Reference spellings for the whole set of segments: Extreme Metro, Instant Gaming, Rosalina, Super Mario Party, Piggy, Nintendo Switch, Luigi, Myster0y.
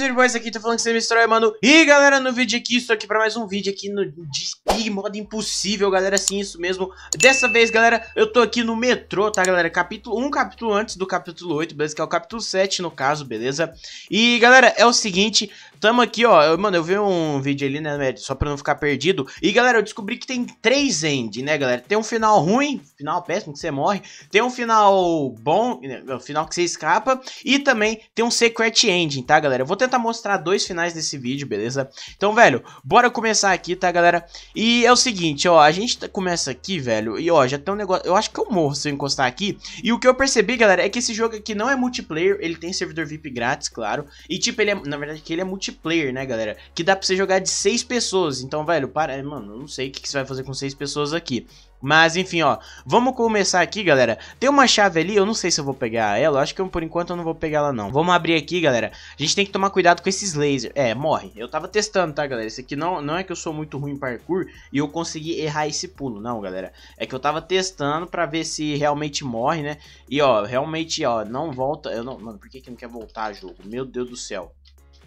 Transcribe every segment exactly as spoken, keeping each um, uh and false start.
vídeo boys aqui, tô falando que você me estrói, mano. E galera, no vídeo aqui, estou aqui pra mais um vídeo aqui no de Piggy, modo impossível, galera, sim, isso mesmo. Dessa vez, galera, eu tô aqui no metrô, tá, galera? Capítulo um, capítulo antes do capítulo oito, beleza? Que é o capítulo sete, no caso, beleza? E, galera, é o seguinte, tamo aqui, ó, eu, mano, eu vi um vídeo ali, né, velho, só pra não ficar perdido. E, galera, eu descobri que tem três end, né, galera? Tem um final ruim, final péssimo, que você morre. Tem um final bom, o final que você escapa. E também tem um secret ending, tá, galera? Eu vou tentar mostrar dois finais nesse vídeo, beleza? Então, velho, bora começar aqui, tá, galera? E é o seguinte, ó, a gente começa aqui, velho, e ó, já tem um negócio, eu acho que eu morro se eu encostar aqui. E o que eu percebi, galera, é que esse jogo aqui não é multiplayer, ele tem servidor V I P grátis, claro. E tipo, ele é, na verdade, que ele é multiplayer, né, galera? Que dá pra você jogar de seis pessoas. Então, velho, para, mano, eu não sei o que, que você vai fazer com seis pessoas aqui. Mas, enfim, ó, vamos começar aqui, galera. Tem uma chave ali, eu não sei se eu vou pegar ela. Acho que eu, por enquanto eu não vou pegar ela, não. Vamos abrir aqui, galera. A gente tem que tomar cuidado com esses lasers. É, morre. Eu tava testando, tá, galera? Isso aqui não, não é que eu sou muito ruim em parkour e eu consegui errar esse pulo, não, galera. É que eu tava testando pra ver se realmente morre, né? E, ó, realmente, ó, não volta. Eu não... Mano, por que que não quer voltar, jogo? Meu Deus do céu.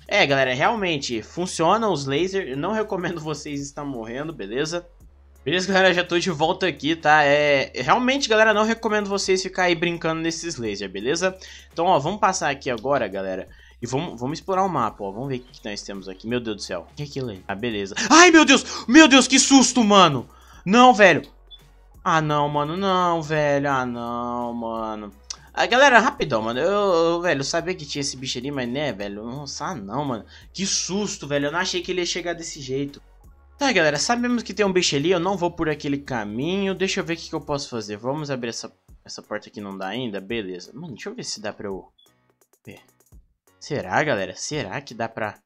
É, galera, realmente, funcionam os lasers. Eu não recomendo vocês estar morrendo, beleza? Beleza, galera, já tô de volta aqui, tá? É, realmente, galera, não recomendo vocês ficar aí brincando nesses lasers, beleza? Então, ó, vamos passar aqui agora, galera. E vamos, vamos explorar o mapa, ó. Vamos ver o que nós temos aqui. Meu Deus do céu. O que é aquilo aí? Ah, beleza. Ai, meu Deus! Meu Deus, que susto, mano! Não, velho. Ah, não, mano. Não, velho. Ah, não, mano. Ah, galera, rapidão, mano. Eu, eu, velho, eu sabia que tinha esse bicho ali, mas, né, velho? Nossa, não, mano. Que susto, velho. Eu não achei que ele ia chegar desse jeito. Tá, galera, sabemos que tem um bicho ali, eu não vou por aquele caminho, deixa eu ver o que, que eu posso fazer. Vamos abrir essa, essa porta aqui, não dá ainda, beleza. Mano, deixa eu ver se dá pra eu... ver. Será, galera? Será que dá pra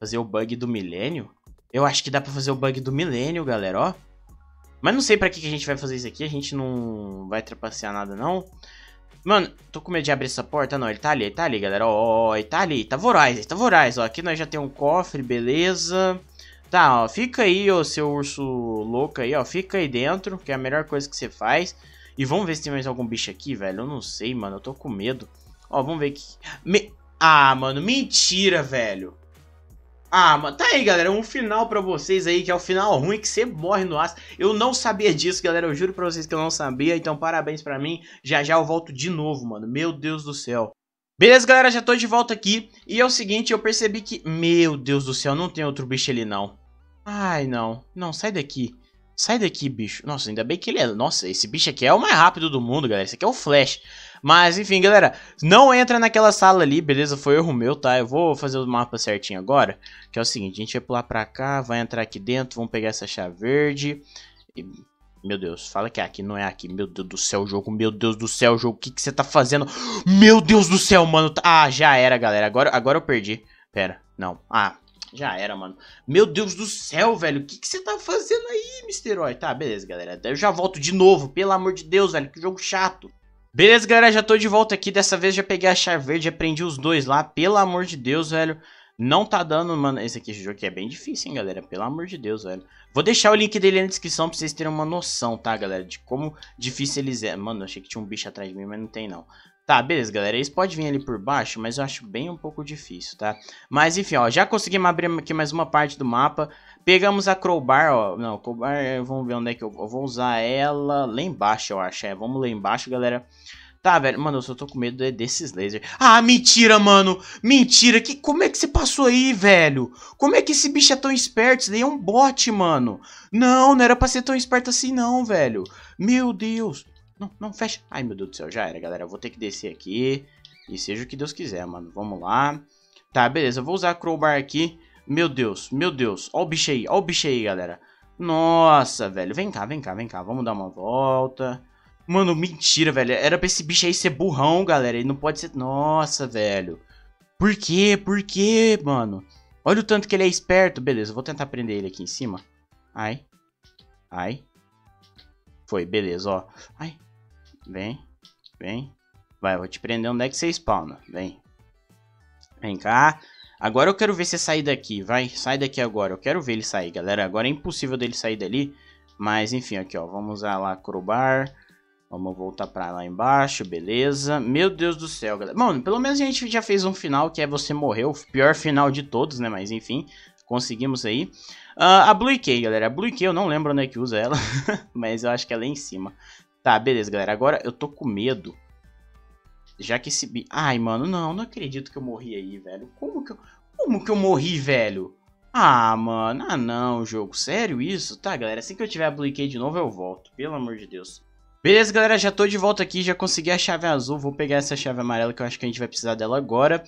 fazer o bug do milênio? Eu acho que dá pra fazer o bug do milênio, galera, ó. Mas não sei pra que, que a gente vai fazer isso aqui, a gente não vai trapacear nada, não. Mano, tô com medo de abrir essa porta, não, ele tá ali, ele tá ali, galera, ó, ele tá ali, tá voraz, ele tá voraz, ó. Aqui nós já tem um cofre, beleza... Tá, ó, fica aí, ó, seu urso louco aí, ó, fica aí dentro, que é a melhor coisa que você faz. E vamos ver se tem mais algum bicho aqui, velho, eu não sei, mano, eu tô com medo. Ó, vamos ver aqui. Me... Ah, mano, mentira, velho. Ah, mano, tá aí, galera, um final pra vocês aí, que é o final ruim, que você morre no aço. Eu não sabia disso, galera, eu juro pra vocês que eu não sabia, então parabéns pra mim. Já já eu volto de novo, mano, meu Deus do céu. Beleza, galera, já tô de volta aqui. E é o seguinte, eu percebi que... Meu Deus do céu, não tem outro bicho ali, não. Ai, não. Não, sai daqui. Sai daqui, bicho. Nossa, ainda bem que ele é... Nossa, esse bicho aqui é o mais rápido do mundo, galera. Esse aqui é o Flash. Mas, enfim, galera, não entra naquela sala ali, beleza? Foi erro meu, tá? Eu vou fazer o mapa certinho agora. Que é o seguinte, a gente vai pular pra cá, vai entrar aqui dentro, vamos pegar essa chave verde. E... Meu Deus, fala que é aqui, não é aqui. Meu Deus do céu, jogo, meu Deus do céu, jogo. O que que você tá fazendo? Meu Deus do céu, mano. Ah, já era, galera, agora, agora eu perdi. Pera, não, ah, já era, mano. Meu Deus do céu, velho. O que que você tá fazendo aí, Mystery? Tá, beleza, galera, eu já volto de novo. Pelo amor de Deus, velho, que jogo chato. Beleza, galera, já tô de volta aqui. Dessa vez já peguei a chave verde, aprendi os dois lá. Pelo amor de Deus, velho. Não tá dando, mano, esse aqui, esse jogo aqui é bem difícil, hein, galera, pelo amor de Deus, velho. Vou deixar o link dele na descrição pra vocês terem uma noção, tá, galera, de como difícil eles é. Mano, achei que tinha um bicho atrás de mim, mas não tem, não. Tá, beleza, galera, eles podem vir ali por baixo, mas eu acho bem um pouco difícil, tá. Mas, enfim, ó, já conseguimos abrir aqui mais uma parte do mapa. Pegamos a crowbar, ó, não, crowbar, vamos ver onde é que eu, eu vou usar ela. Lá embaixo, eu acho, é, vamos lá embaixo, galera. Tá, velho, mano, eu só tô com medo desses lasers. Ah, mentira, mano, mentira, que, como é que você passou aí, velho? Como é que esse bicho é tão esperto? Isso daí é um bot, mano. Não, não era pra ser tão esperto assim não, velho. Meu Deus. Não, não, fecha. Ai, meu Deus do céu, já era, galera. Eu vou ter que descer aqui e seja o que Deus quiser, mano, vamos lá. Tá, beleza, eu vou usar a crowbar aqui. Meu Deus, meu Deus, ó o bicho aí, ó o bicho aí, galera. Nossa, velho, vem cá, vem cá, vem cá, vamos dar uma volta. Mano, mentira, velho. Era pra esse bicho aí ser burrão, galera. Ele não pode ser... Nossa, velho. Por quê? Por quê, mano? Olha o tanto que ele é esperto. Beleza, eu vou tentar prender ele aqui em cima. Ai. Ai. Foi, beleza, ó. Ai. Vem. Vem. Vai, eu vou te prender onde é que você spawna. Vem. Vem cá. Agora eu quero ver você sair daqui, vai. Sai daqui agora. Eu quero ver ele sair, galera. Agora é impossível dele sair dali. Mas, enfim, aqui, ó. Vamos usar lá a crowbar. Vamos voltar pra lá embaixo, beleza. Meu Deus do céu, galera. Mano, pelo menos a gente já fez um final que é você morreu. O pior final de todos, né? Mas enfim, conseguimos aí. Uh, a Blue Key, galera. A Blue Key, eu não lembro onde é que usa ela. Mas eu acho que ela é em cima. Tá, beleza, galera. Agora eu tô com medo. Já que esse... Bi... Ai, mano, não. Não acredito que eu morri aí, velho. Como que eu... Como que eu morri, velho? Ah, mano. Ah, não, jogo. Sério isso? Tá, galera. Assim que eu tiver a Blue Key de novo, eu volto. Pelo amor de Deus. Beleza, galera, já tô de volta aqui, já consegui a chave azul, vou pegar essa chave amarela que eu acho que a gente vai precisar dela agora.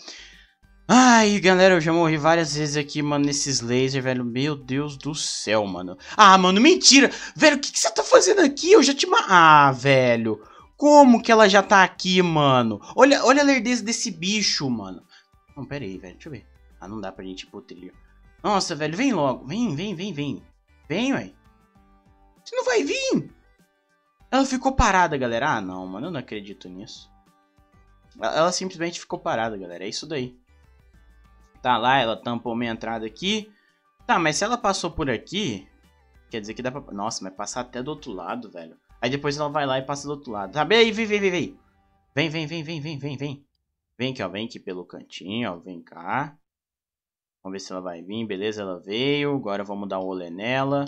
Ai, galera, eu já morri várias vezes aqui, mano, nesses lasers, velho, meu Deus do céu, mano. Ah, mano, mentira, velho, o que que você tá fazendo aqui? Eu já te... Ah, velho, como que ela já tá aqui, mano? Olha, olha a lerdeza desse bicho, mano. Não, pera aí, velho, deixa eu ver. Ah, não dá pra gente ir pro trilho. Nossa, velho, vem logo, vem, vem, vem, vem. Vem, ué. Você não vai vir? Ela ficou parada, galera. Ah, não, mano. Eu não acredito nisso. Ela, ela simplesmente ficou parada, galera. É isso daí. Tá lá, ela tampou minha entrada aqui. Tá, mas se ela passou por aqui... Quer dizer que dá pra... Nossa, mas passar até do outro lado, velho. Aí depois ela vai lá e passa do outro lado. Tá, vem, vem, vem, vem. Vem, vem, vem, vem, vem, vem, vem. Vem aqui, ó. Vem aqui pelo cantinho, ó. Vem cá. Vamos ver se ela vai vir. Beleza, ela veio. Agora vamos dar um olé nela.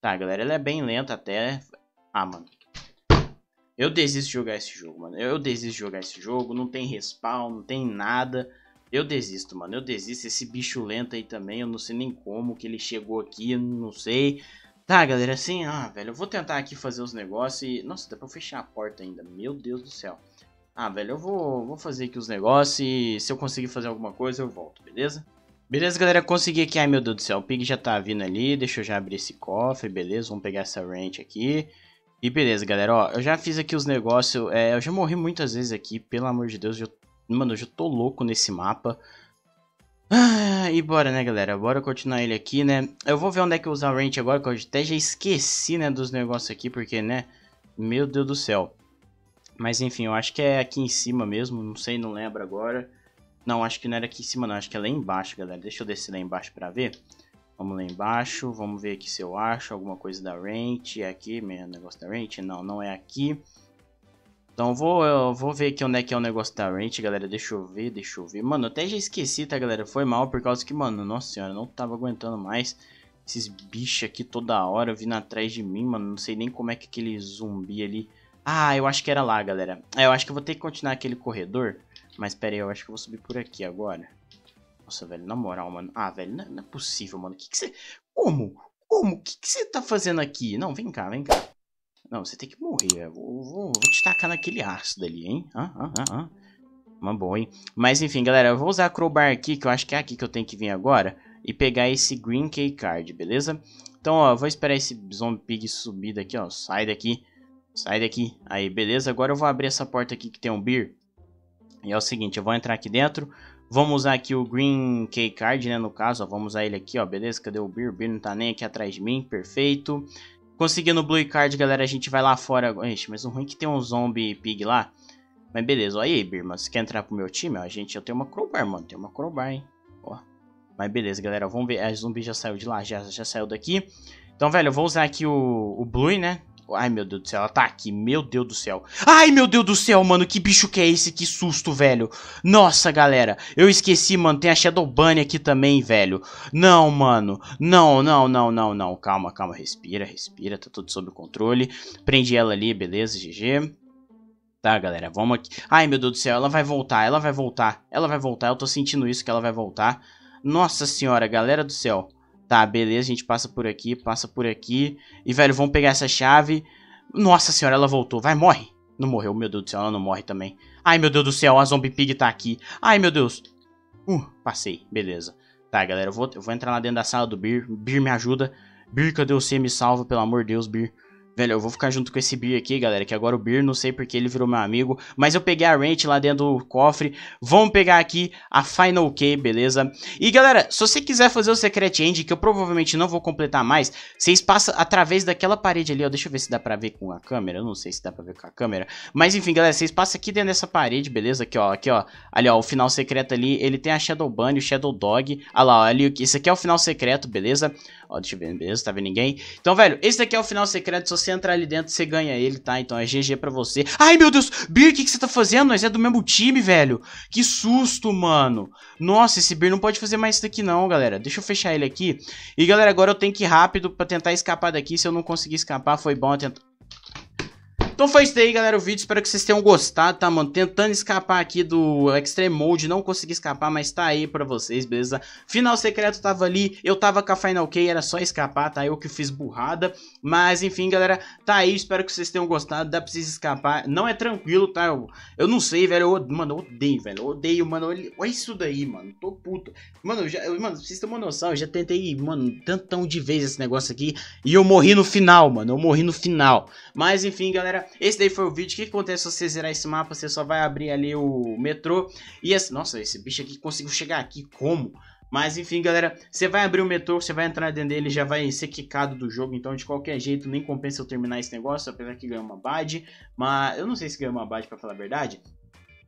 Tá, galera. Ela é bem lenta até... Ah, mano. Eu desisto de jogar esse jogo, mano. Eu desisto de jogar esse jogo. Não tem respawn, não tem nada. Eu desisto, mano. Eu desisto. Esse bicho lento aí também. Eu não sei nem como que ele chegou aqui. Eu não sei. Tá, galera. Assim, ah, velho. Eu vou tentar aqui fazer os negócios e... Nossa, dá pra eu fechar a porta ainda. Meu Deus do céu. Ah, velho. Eu vou, vou fazer aqui os negócios e se eu conseguir fazer alguma coisa, eu volto, beleza? Beleza, galera. Consegui aqui. Ai, meu Deus do céu. O Pig já tá vindo ali. Deixa eu já abrir esse cofre, beleza? Vamos pegar essa wrench aqui. E beleza, galera, ó, eu já fiz aqui os negócios, é, eu já morri muitas vezes aqui, pelo amor de Deus, eu, mano, eu já tô louco nesse mapa. Ah, e bora, né, galera, bora continuar ele aqui, né, eu vou ver onde é que eu usar o range agora, que eu até já esqueci, né, dos negócios aqui, porque, né, meu Deus do céu. Mas, enfim, eu acho que é aqui em cima mesmo, não sei, não lembro agora. Não, acho que não era aqui em cima, não, acho que é lá embaixo, galera, deixa eu descer lá embaixo pra ver. Vamos lá embaixo, vamos ver aqui se eu acho alguma coisa da range. É aqui, meu negócio da range? Não, não é aqui. Então vou, eu vou ver aqui onde é que é o negócio da range, galera. Deixa eu ver, deixa eu ver. Mano, até já esqueci, tá, galera? Foi mal por causa que, mano, nossa senhora, eu não tava aguentando mais. Esses bichos aqui toda hora vindo atrás de mim, mano. Não sei nem como é que aquele zumbi ali... Ah, eu acho que era lá, galera. É, eu acho que eu vou ter que continuar aquele corredor. Mas pera aí, eu acho que eu vou subir por aqui agora. Nossa, velho, na moral, mano. Ah, velho, não, não é possível, mano. Que que você... Como? Como? O que que você tá fazendo aqui? Não, vem cá, vem cá. Não, você tem que morrer. Eu vou, vou, vou te tacar naquele ácido ali, hein? Ah, ah, ah, ah. Uma boa, hein? Mas, enfim, galera, eu vou usar a crowbar aqui, que eu acho que é aqui que eu tenho que vir agora. E pegar esse green key card, beleza? Então, ó, eu vou esperar esse zombie pig subir daqui, ó. Sai daqui. Sai daqui. Aí, beleza? Agora eu vou abrir essa porta aqui que tem um beer. E é o seguinte, eu vou entrar aqui dentro... Vamos usar aqui o Green Key Card, né, no caso, ó, vamos usar ele aqui, ó, beleza, cadê o Beer? O Beer não tá nem aqui atrás de mim, perfeito. Conseguindo o Blue Card, galera, a gente vai lá fora, ixi, mas o ruim é que tem um Zombie Pig lá. Mas beleza, ó, aí, Beer, mano, você quer entrar pro meu time? Ó, gente, eu tenho uma crowbar, mano, tem uma crowbar, hein, ó. Mas beleza, galera, ó, vamos ver, a Zombie já saiu de lá, já, já saiu daqui. Então, velho, eu vou usar aqui o, o Blue, né. Ai, meu Deus do céu, ela tá aqui, meu Deus do céu. Ai, meu Deus do céu, mano, que bicho que é esse? Que susto, velho. Nossa, galera, eu esqueci, mano, tem a Shadow Bunny aqui também, velho. Não, mano, não, não, não, não, não. Calma, calma, respira, respira, tá tudo sob controle. Prende ela ali, beleza, G G. Tá, galera, vamos aqui. Ai, meu Deus do céu, ela vai voltar, ela vai voltar. Ela vai voltar, eu tô sentindo isso, que ela vai voltar. Nossa senhora, galera do céu. Tá, beleza, a gente passa por aqui, passa por aqui. E, velho, vamos pegar essa chave. Nossa senhora, ela voltou. Vai, morre. Não morreu, meu Deus do céu, ela não morre também. Ai, meu Deus do céu, a Zombie Pig tá aqui. Ai, meu Deus. Uh, passei, beleza. Tá, galera, eu vou, eu vou entrar lá dentro da sala do Beer. Beer, me ajuda. Beer, cadê você? Me salva, pelo amor de Deus, Beer. Velho, eu vou ficar junto com esse Beer aqui, galera, que agora o Beer, não sei porque ele virou meu amigo. Mas eu peguei a range lá dentro do cofre. Vamos pegar aqui a Final Key, beleza? E, galera, se você quiser fazer o Secret End, que eu provavelmente não vou completar mais, vocês passam através daquela parede ali, ó. Deixa eu ver se dá pra ver com a câmera. Eu não sei se dá pra ver com a câmera. Mas, enfim, galera, vocês passam aqui dentro dessa parede, beleza? Aqui, ó, aqui, ó. Ali, ó, o final secreto ali. Ele tem a Shadow Bunny, o Shadow Dog. Olha lá, ó, ali, esse aqui é o final secreto, beleza? Ó, deixa eu ver, beleza? Tá vendo ninguém? Então, velho, esse daqui é o final secreto, se você você entrar ali dentro, você ganha ele, tá? Então é G G pra você. Ai, meu Deus! Bir, o que, que você tá fazendo? Nós é do mesmo time, velho. Que susto, mano. Nossa, esse Bir não pode fazer mais isso daqui não, galera. Deixa eu fechar ele aqui. E, galera, agora eu tenho que ir rápido pra tentar escapar daqui. Se eu não conseguir escapar, foi bom eu tentar... Então foi isso daí, galera, o vídeo, espero que vocês tenham gostado, tá, mano? Tentando escapar aqui do Extreme Mode, não consegui escapar, mas tá aí pra vocês, beleza? Final secreto tava ali, eu tava com a Final K, era só escapar, tá? Eu que fiz burrada, mas enfim, galera, tá aí, espero que vocês tenham gostado, dá pra vocês escapar, não é tranquilo, tá? Eu, eu não sei, velho, eu, mano, eu odeio, velho, eu odeio, mano, olha, olha isso daí, mano, tô puto. Mano, eu já, eu, mano, vocês têm uma noção, eu já tentei, mano, tantão de vez esse negócio aqui, e eu morri no final, mano, eu morri no final. Mas enfim, galera, esse daí foi o vídeo. O que acontece se você zerar esse mapa? Você só vai abrir ali o metrô. E esse... Nossa, esse bicho aqui conseguiu chegar aqui. Como? Mas enfim, galera, você vai abrir o metrô, você vai entrar dentro dele, já vai ser quicado do jogo. Então, de qualquer jeito, nem compensa eu terminar esse negócio. Apesar que ganha uma bad. Mas eu não sei se ganha uma bad, pra falar a verdade.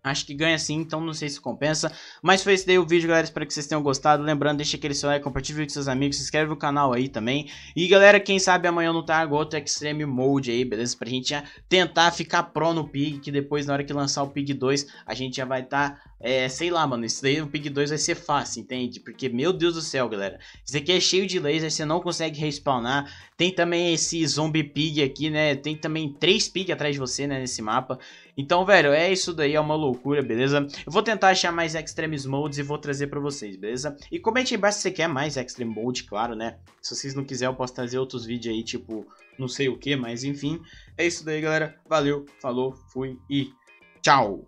Acho que ganha sim, então não sei se compensa. Mas foi esse daí o vídeo, galera. Espero que vocês tenham gostado. Lembrando, deixa aquele seu like, compartilha com seus amigos, se inscreve no canal aí também. E, galera, quem sabe amanhã eu não trago outro Extreme Mode aí, beleza? Pra gente já tentar ficar pró no Pig, que depois, na hora que lançar o Pig dois, a gente já vai tá... É, sei lá, mano, isso daí no Pig dois vai ser fácil, entende? Porque, meu Deus do céu, galera, isso aqui é cheio de laser, você não consegue respawnar. Tem também esse zombie Pig aqui, né? Tem também três Pig atrás de você, né, nesse mapa. Então, velho, é isso daí, é uma loucura, beleza? Eu vou tentar achar mais Extreme Modes e vou trazer pra vocês, beleza? E comente aí embaixo se você quer mais Extreme Mode, claro, né? Se vocês não quiserem, eu posso trazer outros vídeos aí, tipo, não sei o que, mas enfim. É isso daí, galera, valeu, falou, fui e tchau!